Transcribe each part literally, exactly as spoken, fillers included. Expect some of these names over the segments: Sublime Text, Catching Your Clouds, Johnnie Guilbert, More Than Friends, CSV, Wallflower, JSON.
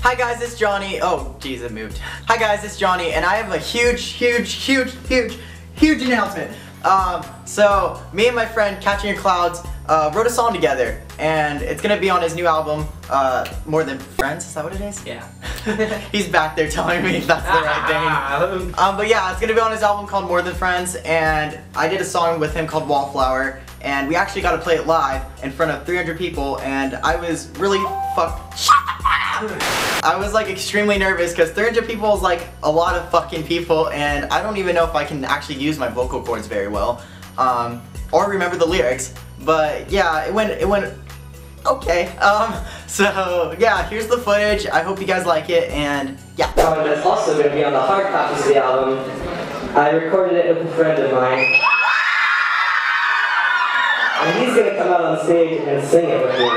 Hi guys, it's Johnny. Oh, geez, it moved. Hi guys, it's Johnny, and I have a huge, huge, huge, huge, huge announcement. Um, so, me and my friend, Catching Your Clouds, uh, wrote a song together, and it's gonna be on his new album, uh, More Than Friends, is that what it is? Yeah. He's back there telling me if that's the right thing. Um, but yeah, it's gonna be on his album called More Than Friends, and I did a song with him called Wallflower, and we actually got to play it live in front of three hundred people, and I was really fucked. Shut the fuck up! I was like extremely nervous because three hundred people is like a lot of fucking people, and I don't even know if I can actually use my vocal cords very well, um, or remember the lyrics. But yeah, it went, it went okay. Um, so yeah, here's the footage. I hope you guys like it, and yeah. Um, it's also going to be on the hard copies of the album. I recorded it with a friend of mine. And he's going to come out on stage and sing it with you.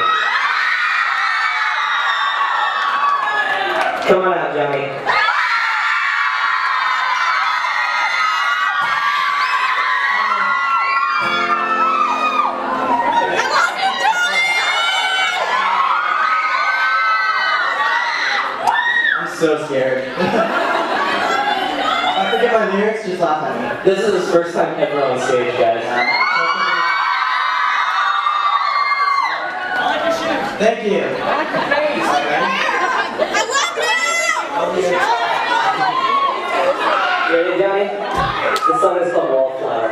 Come on out, Johnny. I'm so scared. I forget my lyrics, just laugh at me. This is his first time ever on stage, guys. Thank you. I like your face. I love you! You ready, Johnny? The song is called Wallflower.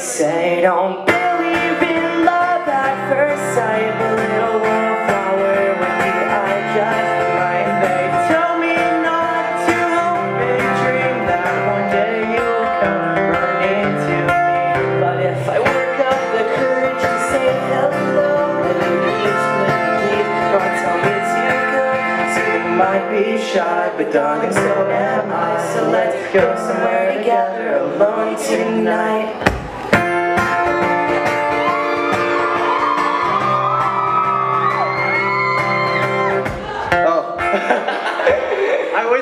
Say, don't believe in love at first sight, a little wallflower with you, I just might. They tell me not to hope and dream that one day you'll come running to me. But if I work up the courage to say hello, please, please, don't tell me to go. So you might be shy, but darling, so am I. So let's go somewhere together alone tonight.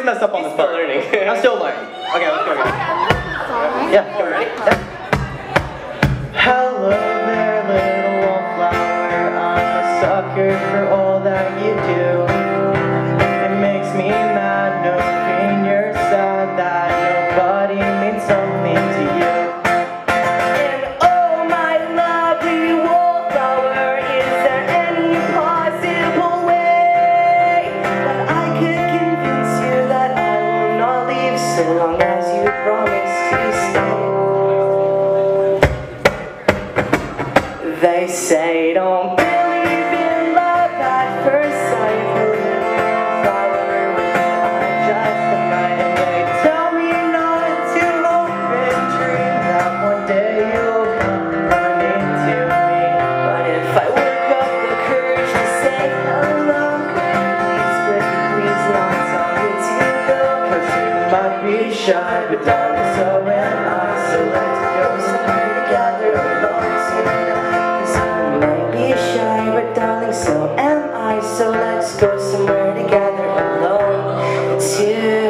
Messed up on this part. Learning. I'm still learning. Okay, let's go. Yeah, go ready? Yeah. Hello there, little wallflower. I'm a sucker for all that you do. It makes me mad knowing you're sad that nobody means something to you. And oh my lovely wallflower, is there any possible way that I could? So long as you promise to stay. They say don't believe in love at first sight, a little flower with I just the night. And they tell me not to hope and dream that one day you'll come running to me. But if I wake up the courage to say hello, please, please, please not tell me to go, cause you might be shy, but darling, so am I. So let's go somewhere together alone tonight. So you might be shy, but darling, so am I. So let's go somewhere together alone tonight.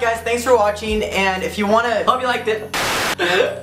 Guys, thanks for watching, and if you want to, hope you liked it.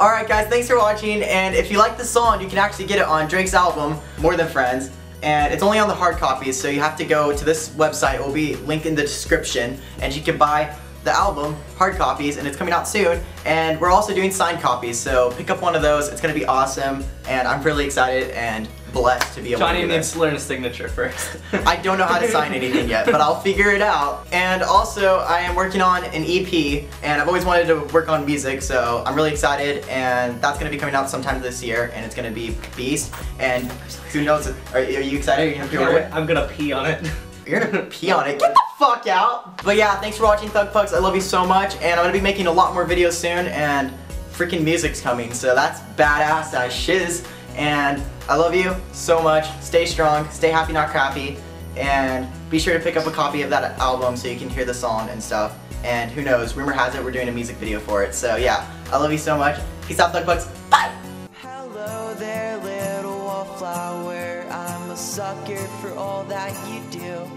Alright guys, thanks for watching, and if you like the song, you can actually get it on Drake's album More Than Friends. and it's only on the hard copies, so you have to go to this website. It will be linked in the description, and you can buy the album hard copies, and it's coming out soon. And we're also doing signed copies, so pick up one of those. It's gonna be awesome, and I'm really excited and blessed to be able Johnny to do this. Johnny needs to learn his signature first. I don't know how to sign anything yet, but I'll figure it out. And also, I am working on an E P, and I've always wanted to work on music, so I'm really excited, and that's gonna be coming out sometime this year, and it's gonna be beast, and who knows, are, are you excited? Are you gonna it? I'm gonna pee on it. You're gonna pee on it. Get the fuck out! But yeah, thanks for watching, Thug Pugs. I love you so much, and I'm gonna be making a lot more videos soon, and freaking music's coming, so that's badass as shiz. And I love you so much. Stay strong, stay happy, not crappy, and be sure to pick up a copy of that album so you can hear the song and stuff. And who knows, rumor has it we're doing a music video for it. So yeah, I love you so much. Peace out, Thug Pugs. Bye! Hello there, little wallflower. I'm a sucker for all that you do.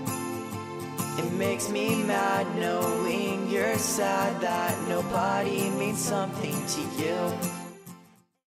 It makes me mad knowing you're sad, that nobody means something to you.